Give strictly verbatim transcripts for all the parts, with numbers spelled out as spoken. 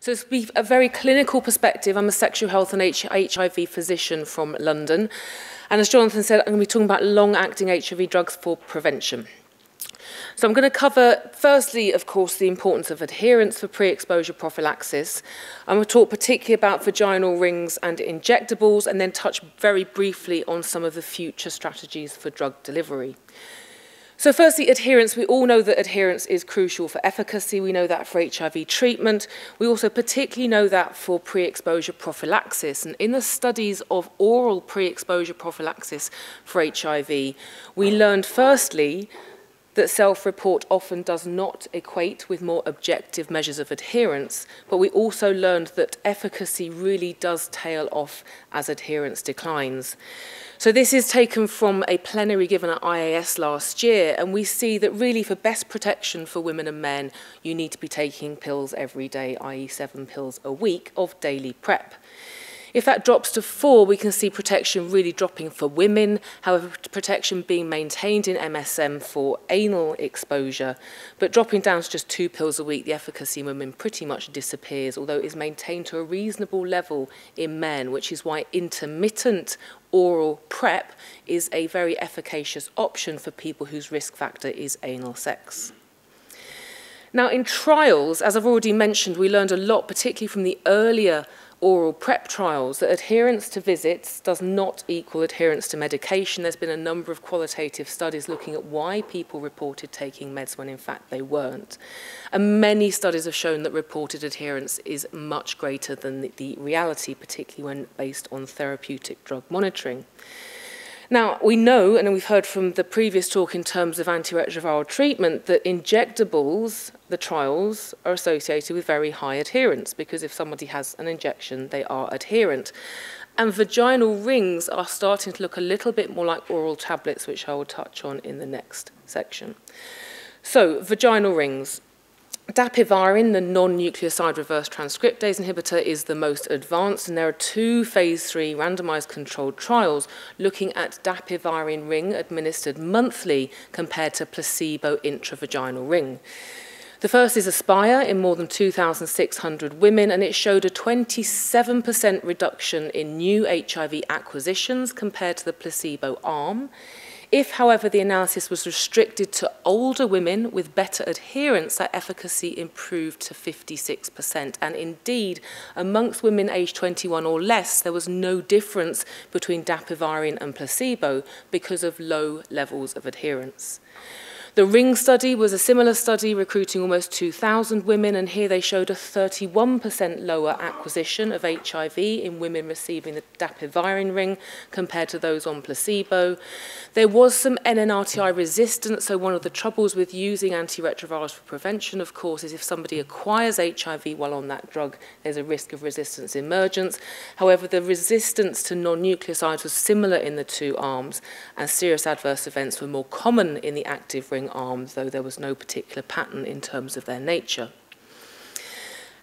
So it's a very clinical perspective. I'm a sexual health and H I V physician from London. And as Jonathan said, I'm going to be talking about long-acting H I V drugs for prevention. So I'm going to cover, firstly, of course, the importance of adherence for pre-exposure prophylaxis. I'm going to talk particularly about vaginal rings and injectables, and then touch very briefly on some of the future strategies for drug delivery. So firstly, adherence. We all know that adherence is crucial for efficacy. We know that for H I V treatment. We also particularly know that for pre-exposure prophylaxis. And in the studies of oral pre-exposure prophylaxis for H I V, we learned firstly that self-report often does not equate with more objective measures of adherence, but we also learned that efficacy really does tail off as adherence declines. So this is taken from a plenary given at I A S last year, and we see that really for best protection for women and men, you need to be taking pills every day, that is seven pills a week of daily PrEP. If that drops to four, we can see protection really dropping for women, however, protection being maintained in M S M for anal exposure, but dropping down to just two pills a week, the efficacy in women pretty much disappears, although it is maintained to a reasonable level in men, which is why intermittent oral PrEP is a very efficacious option for people whose risk factor is anal sex. Now, in trials, as I've already mentioned, we learned a lot, particularly from the earlier oral PrEP trials, that adherence to visits does not equal adherence to medication. There's been a number of qualitative studies looking at why people reported taking meds when in fact they weren't. And many studies have shown that reported adherence is much greater than the, the reality, particularly when based on therapeutic drug monitoring. Now, we know, and we've heard from the previous talk in terms of antiretroviral treatment, that injectables, the trials, are associated with very high adherence, because if somebody has an injection, they are adherent. And vaginal rings are starting to look a little bit more like oral tablets, which I will touch on in the next section. So, vaginal rings. Dapivirine, the non-nucleoside reverse transcriptase inhibitor, is the most advanced, and there are two phase three randomized controlled trials looking at dapivirine ring administered monthly compared to placebo intravaginal ring. The first is Aspire in more than two thousand six hundred women, and it showed a twenty-seven percent reduction in new H I V acquisitions compared to the placebo arm. If, however, the analysis was restricted to older women with better adherence, that efficacy improved to fifty-six percent. And indeed, amongst women aged twenty-one or less, there was no difference between dapivirine and placebo because of low levels of adherence. The Ring study was a similar study recruiting almost two thousand women, and here they showed a thirty-one percent lower acquisition of H I V in women receiving the dapivirine ring compared to those on placebo. There was some N N R T I resistance, so one of the troubles with using antiretrovirals for prevention, of course, is if somebody acquires H I V while on that drug, there's a risk of resistance emergence. However, the resistance to non-nucleosides was similar in the two arms, and serious adverse events were more common in the active ring arms, though there was no particular pattern in terms of their nature.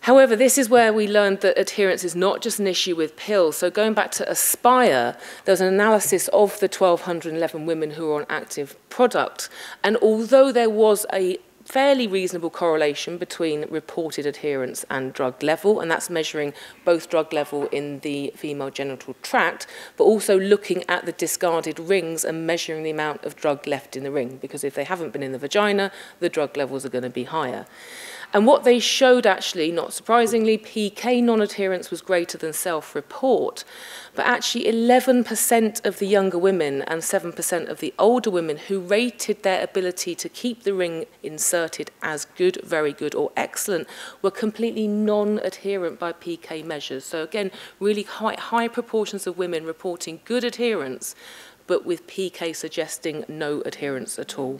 However, this is where we learned that adherence is not just an issue with pills. So going back to Aspire, there was an analysis of the one thousand two hundred eleven women who were on active product, and although there was a fairly reasonable correlation between reported adherence and drug level, and that's measuring both drug level in the female genital tract, but also looking at the discarded rings and measuring the amount of drug left in the ring, because if they haven't been in the vagina, the drug levels are going to be higher. And what they showed, actually, not surprisingly, P K non-adherence was greater than self-report, but actually eleven percent of the younger women and seven percent of the older women who rated their ability to keep the ring inserted as good, very good, or excellent were completely non-adherent by P K measures. So again, really quite high proportions of women reporting good adherence, but with P K suggesting no adherence at all.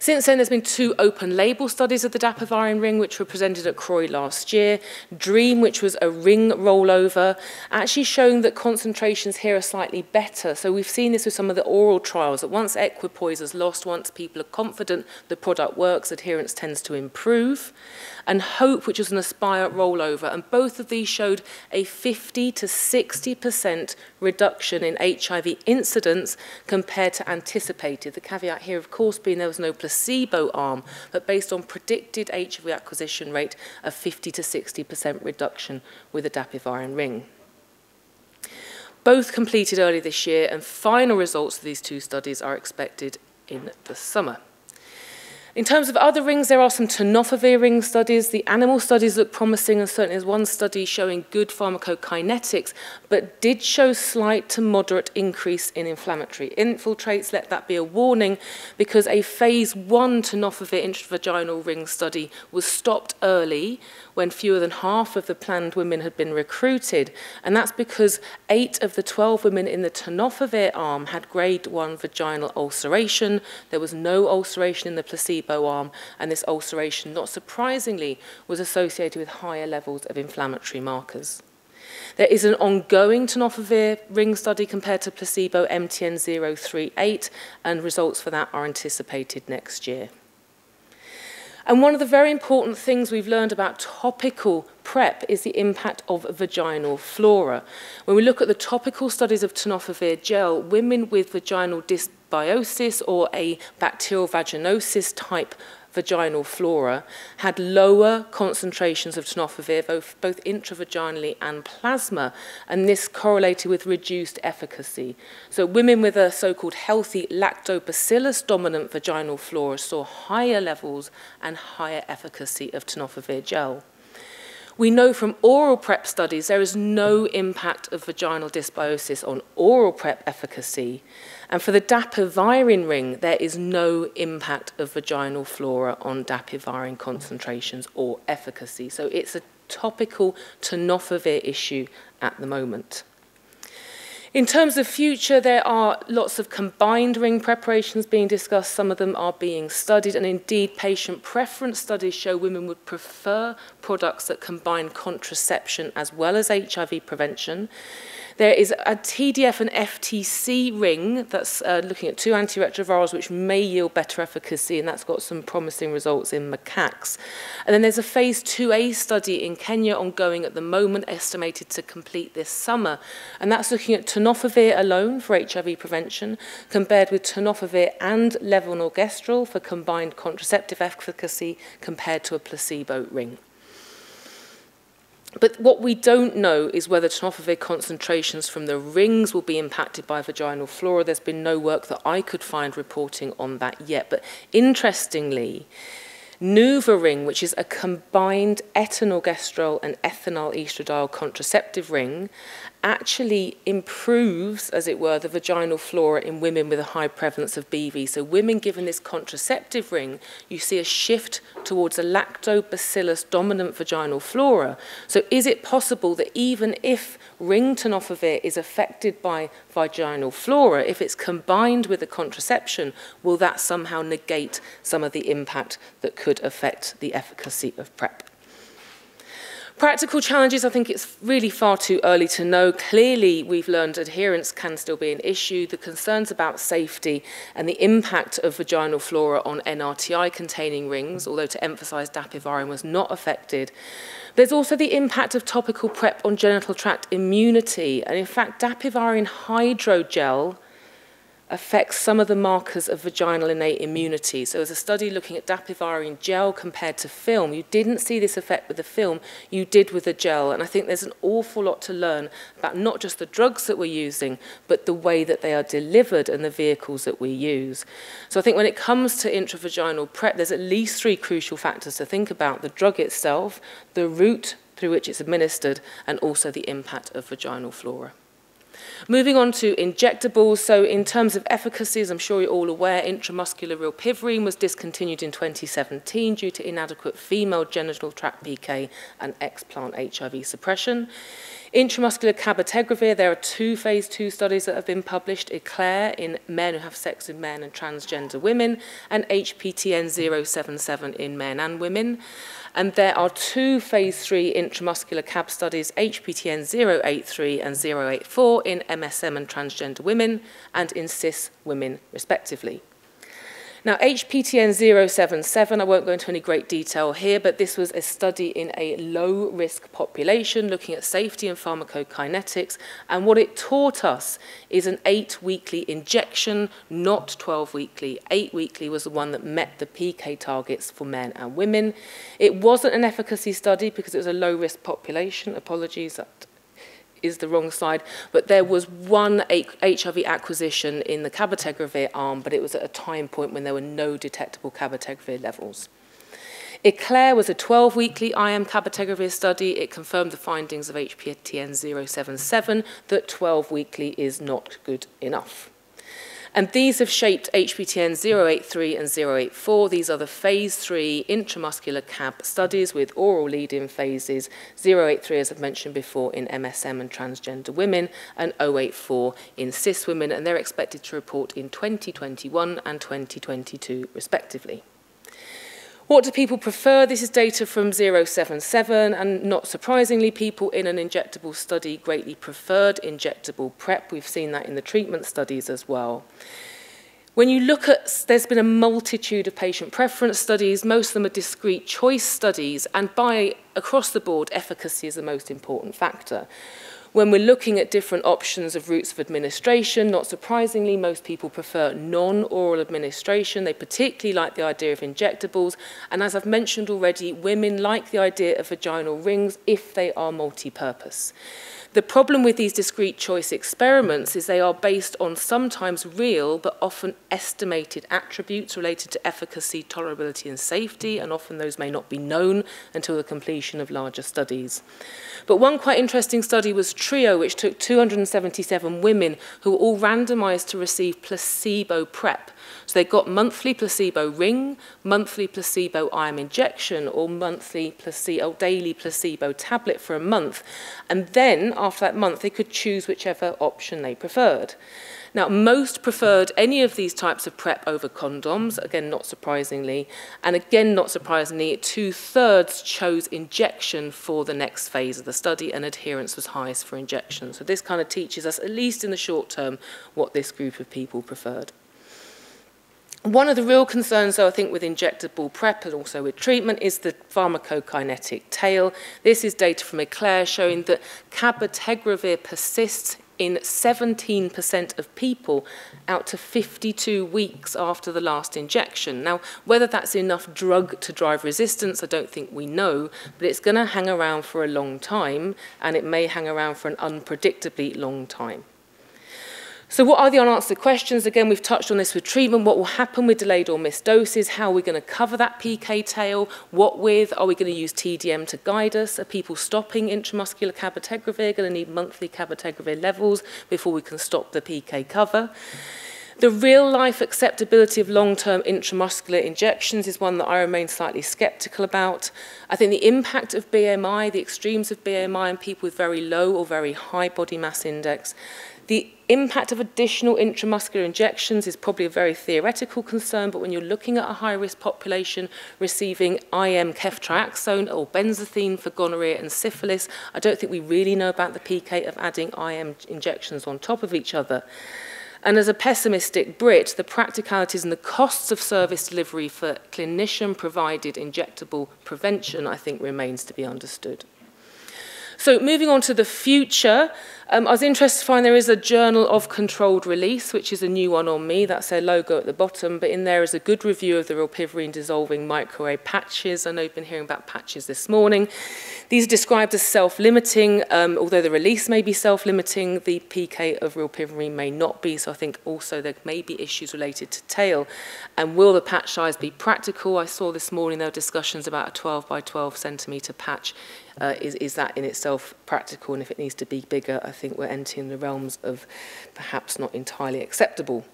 Since then, there's been two open-label studies of the dapivirine ring, which were presented at C R O I last year. DREAM, which was a ring rollover, actually showing that concentrations here are slightly better. So we've seen this with some of the oral trials, that once equipoise is lost, once people are confident the product works, adherence tends to improve. And HOPE, which was an Aspire rollover, and both of these showed a fifty to sixty percent reduction in H I V incidence compared to anticipated. The caveat here, of course, being there was no placebo arm, but based on predicted H I V acquisition rate of fifty to sixty percent reduction with the dapivirine ring. Both completed early this year, and final results of these two studies are expected in the summer. In terms of other rings, there are some tenofovir ring studies. The animal studies look promising, and certainly there's one study showing good pharmacokinetics, but did show slight to moderate increase in inflammatory infiltrates. Let that be a warning, because a phase one tenofovir intravaginal ring study was stopped early when fewer than half of the planned women had been recruited. And that's because eight of the twelve women in the tenofovir arm had grade one vaginal ulceration. There was no ulceration in the placebo arm, and this ulceration, not surprisingly, was associated with higher levels of inflammatory markers. There is an ongoing tenofovir ring study compared to placebo, M T N zero three eight, and results for that are anticipated next year. And one of the very important things we've learned about topical PrEP is the impact of vaginal flora. When we look at the topical studies of tenofovir gel, women with vaginal dysbiosis or a bacterial vaginosis type vaginal flora had lower concentrations of tenofovir, both, both intravaginally and plasma, and this correlated with reduced efficacy. So women with a so-called healthy lactobacillus-dominant vaginal flora saw higher levels and higher efficacy of tenofovir gel. We know from oral PrEP studies there is no impact of vaginal dysbiosis on oral PrEP efficacy. And for the dapivirine ring, there is no impact of vaginal flora on dapivirine concentrations or efficacy. So it's a topical tenofovir issue at the moment. In terms of future, there are lots of combined ring preparations being discussed. Some of them are being studied, and indeed patient preference studies show women would prefer products that combine contraception as well as H I V prevention. There is a T D F and F T C ring that's uh, looking at two antiretrovirals which may yield better efficacy, and that's got some promising results in macaques. And then there's a phase two A study in Kenya ongoing at the moment, estimated to complete this summer, and that's looking at tenofovir alone for H I V prevention compared with tenofovir and levonorgestrel for combined contraceptive efficacy compared to a placebo ring. But what we don't know is whether tenofovir concentrations from the rings will be impacted by vaginal flora. There's been no work that I could find reporting on that yet. But interestingly, NuvaRing, which is a combined etinorgestrel and ethinyl estradiol contraceptive ring, actually improves, as it were, the vaginal flora in women with a high prevalence of B V. So women given this contraceptive ring, you see a shift towards a lactobacillus-dominant vaginal flora. So is it possible that even if ring tenofovir is affected by vaginal flora, if it's combined with a contraception, will that somehow negate some of the impact that could affect the efficacy of PrEP? Practical challenges, I think it's really far too early to know. Clearly, we've learned adherence can still be an issue. The concerns about safety and the impact of vaginal flora on N R T I-containing rings, although to emphasise dapivirine was not affected. There's also the impact of topical PrEP on genital tract immunity. And in fact, dapivirine hydrogel affects some of the markers of vaginal innate immunity. So as a study looking at dapivirine gel compared to film, you didn't see this effect with the film, you did with the gel. And I think there's an awful lot to learn about not just the drugs that we're using, but the way that they are delivered and the vehicles that we use. So I think when it comes to intravaginal PrEP, there's at least three crucial factors to think about: the drug itself, the route through which it's administered, and also the impact of vaginal flora. Moving on to injectables, so in terms of efficacy, as I'm sure you're all aware, intramuscular rilpivirine was discontinued in twenty seventeen due to inadequate female genital tract P K and explant H I V suppression. Intramuscular cabotegravir, there are two phase two studies that have been published, ECLAIR in men who have sex with men and transgender women, and H P T N zero seven seven in men and women. And there are two phase three intramuscular cab studies, H P T N zero eight three and zero eight four in M S M and transgender women and in cis women respectively. Now, H P T N zero seven seven, I won't go into any great detail here, but this was a study in a low-risk population looking at safety and pharmacokinetics, and what it taught us is an eight-weekly injection, not twelve-weekly. Eight-weekly was the one that met the P K targets for men and women. It wasn't an efficacy study because it was a low-risk population. Apologies, that is the wrong side, but there was one H I V acquisition in the cabotegravir arm, but it was at a time point when there were no detectable cabotegravir levels. ECLAIR was a twelve-weekly I M cabotegravir study. It confirmed the findings of H P T N zero seven seven that twelve-weekly is not good enough. And these have shaped H P T N zero eight three and zero eight four. These are the phase three intramuscular C A B studies with oral lead-in phases, zero eight three, as I've mentioned before, in M S M and transgender women, and zero eight four in cis women, and they're expected to report in twenty twenty-one and twenty twenty-two, respectively. What do people prefer? This is data from zero seven seven, and not surprisingly, people in an injectable study greatly preferred injectable PrEP. We've seen that in the treatment studies as well. When you look at, there's been a multitude of patient preference studies. Most of them are discrete choice studies, and by across the board, efficacy is the most important factor. When we're looking at different options of routes of administration, not surprisingly, most people prefer non-oral administration. They particularly like the idea of injectables. And as I've mentioned already, women like the idea of vaginal rings if they are multi-purpose. The problem with these discrete choice experiments is they are based on sometimes real but often estimated attributes related to efficacy, tolerability and safety, and often those may not be known until the completion of larger studies. But one quite interesting study was Trio, which took two hundred seventy-seven women who were all randomized to receive placebo PrEP. So they got monthly placebo ring, monthly placebo I M injection, or monthly placebo, or daily placebo tablet for a month, and then after that month, they could choose whichever option they preferred. Now, most preferred any of these types of PrEP over condoms, again, not surprisingly. And again, not surprisingly, two-thirds chose injection for the next phase of the study, and adherence was highest for injection. So this kind of teaches us, at least in the short term, what this group of people preferred. One of the real concerns, though, I think with injectable PrEP and also with treatment is the pharmacokinetic tail. This is data from ECLAIR showing that cabotegravir persists in seventeen percent of people out to fifty-two weeks after the last injection. Now, whether that's enough drug to drive resistance, I don't think we know, but it's going to hang around for a long time, and it may hang around for an unpredictably long time. So what are the unanswered questions? Again, we've touched on this with treatment. What will happen with delayed or missed doses? How are we going to cover that P K tail? What with? Are we going to use T D M to guide us? Are people stopping intramuscular cabotegravir going to need monthly cabotegravir levels before we can stop the P K cover? The real-life acceptability of long-term intramuscular injections is one that I remain slightly sceptical about. I think the impact of B M I, the extremes of B M I in people with very low or very high body mass index, the impact of additional intramuscular injections is probably a very theoretical concern, but when you're looking at a high-risk population receiving I M ceftriaxone or benzathine for gonorrhea and syphilis, I don't think we really know about the P K of adding I M injections on top of each other. And as a pessimistic Brit, the practicalities and the costs of service delivery for clinician-provided injectable prevention, I think, remains to be understood. So moving on to the future, um, I was interested to find there is a Journal of Controlled Release, which is a new one on me. That's their logo at the bottom, but in there is a good review of the rilpivirine dissolving microarray patches. I know you've been hearing about patches this morning. These are described as self-limiting. Um, although the release may be self-limiting, the P K of rilpivirine may not be, so I think also there may be issues related to tail. And will the patch size be practical? I saw this morning there were discussions about a twelve by twelve centimetre patch. Uh, is, is that in itself practical? And if it needs to be bigger, I think we're entering the realms of perhaps not entirely acceptable.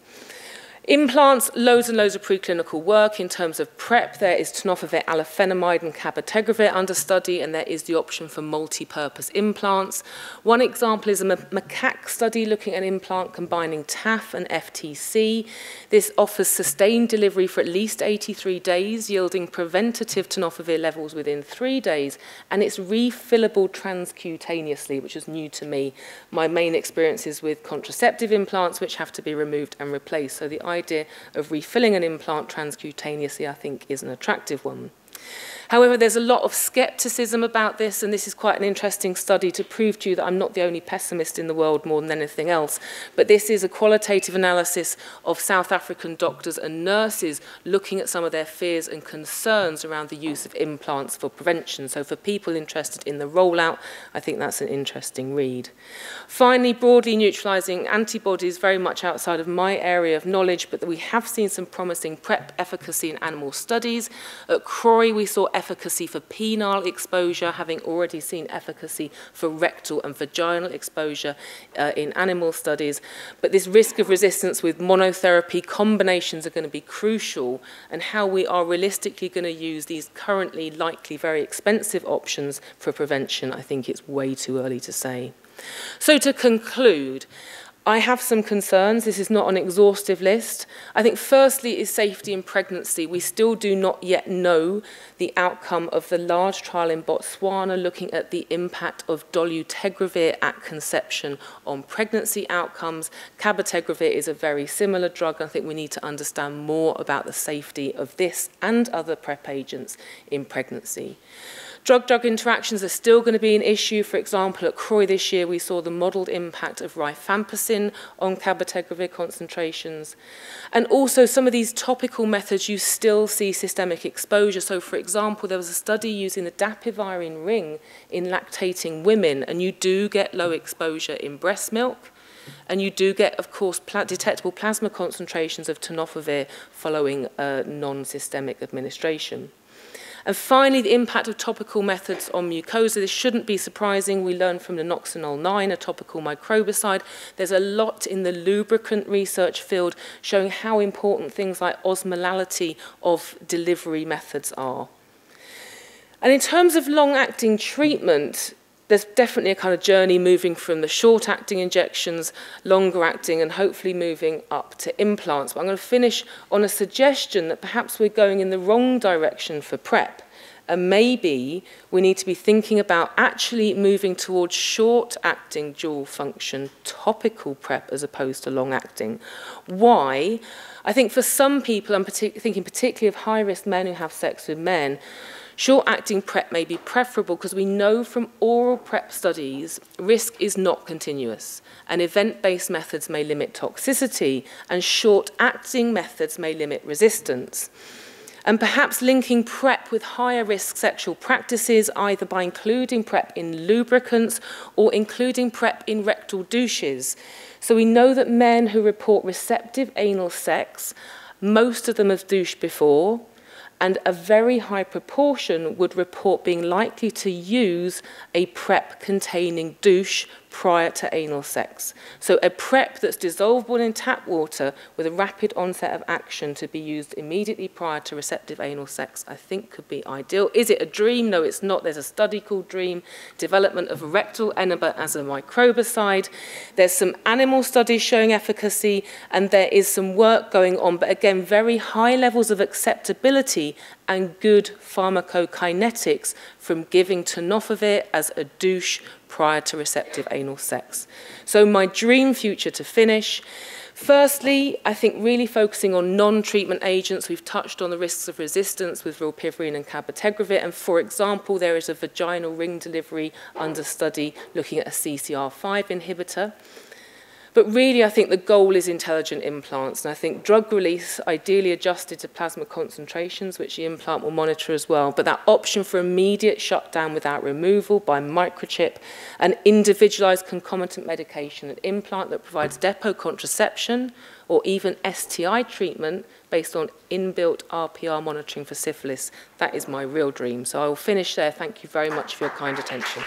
Implants, loads and loads of preclinical work. In terms of PrEP, there is tenofovir alafenamide and cabotegravir under study, and there is the option for multi-purpose implants. One example is a macaque study looking at an implant combining T A F and F T C. This offers sustained delivery for at least eighty-three days, yielding preventative tenofovir levels within three days, and it's refillable transcutaneously, which is new to me. My main experience is with contraceptive implants, which have to be removed and replaced, so the idea of refilling an implant transcutaneously, I think, is an attractive one. However, there's a lot of scepticism about this, and this is quite an interesting study to prove to you that I'm not the only pessimist in the world more than anything else. But this is a qualitative analysis of South African doctors and nurses looking at some of their fears and concerns around the use of implants for prevention. So for people interested in the rollout, I think that's an interesting read. Finally, broadly neutralizing antibodies, very much outside of my area of knowledge, but we have seen some promising PrEP efficacy in animal studies. At C R O I, we saw efficacy for penile exposure, having already seen efficacy for rectal and vaginal exposure uh, in animal studies. But this risk of resistance with monotherapy combinations are going to be crucial, and how we are realistically going to use these currently likely very expensive options for prevention, I think it's way too early to say. So to conclude, I have some concerns. This is not an exhaustive list. I think firstly is safety in pregnancy. We still do not yet know the outcome of the large trial in Botswana looking at the impact of dolutegravir at conception on pregnancy outcomes. Cabotegravir is a very similar drug. I think we need to understand more about the safety of this and other PrEP agents in pregnancy. Drug-drug interactions are still going to be an issue. For example, at C R O I this year, we saw the modelled impact of rifampicin on cabotegravir concentrations. And also, some of these topical methods, you still see systemic exposure. So, for example, there was a study using the dapivirine ring in lactating women, and you do get low exposure in breast milk. And you do get, of course, pla detectable plasma concentrations of tenofovir following uh, non-systemic administration. And finally, the impact of topical methods on mucosa. This shouldn't be surprising. We learned from the Noxinol nine, a topical microbicide. There's a lot in the lubricant research field showing how important things like osmolality of delivery methods are. And in terms of long-acting treatment, there's definitely a kind of journey moving from the short-acting injections, longer-acting, and hopefully moving up to implants. But I'm going to finish on a suggestion that perhaps we're going in the wrong direction for PrEP. And maybe we need to be thinking about actually moving towards short-acting dual-function topical PrEP as opposed to long-acting. Why? I think for some people, I'm partic- thinking particularly of high-risk men who have sex with men, short-acting PrEP may be preferable because we know from oral PrEP studies risk is not continuous, and event-based methods may limit toxicity, and short-acting methods may limit resistance. And perhaps linking PrEP with higher-risk sexual practices, either by including PrEP in lubricants or including PrEP in rectal douches. So we know that men who report receptive anal sex, most of them have douched before, and a very high proportion would report being likely to use a PrEP-containing douche prior to anal sex. So a PrEP that's dissolvable in tap water with a rapid onset of action to be used immediately prior to receptive anal sex, I think could be ideal. Is it a dream? No, it's not. There's a study called DREAM, development of rectal enema as a microbicide. There's some animal studies showing efficacy, and there is some work going on, but again, very high levels of acceptability and good pharmacokinetics from giving tenofovir as a douche prior to receptive anal sex. So my dream future to finish. Firstly, I think really focusing on non-treatment agents. We've touched on the risks of resistance with rilpivirine and cabotegravir, and for example, there is a vaginal ring delivery under study looking at a C C R five inhibitor. But really, I think the goal is intelligent implants, and I think drug release, ideally adjusted to plasma concentrations, which the implant will monitor as well, but that option for immediate shutdown without removal by microchip, an individualized concomitant medication, an implant that provides depot contraception or even S T I treatment based on inbuilt R P R monitoring for syphilis. That is my real dream. So I will finish there. Thank you very much for your kind attention.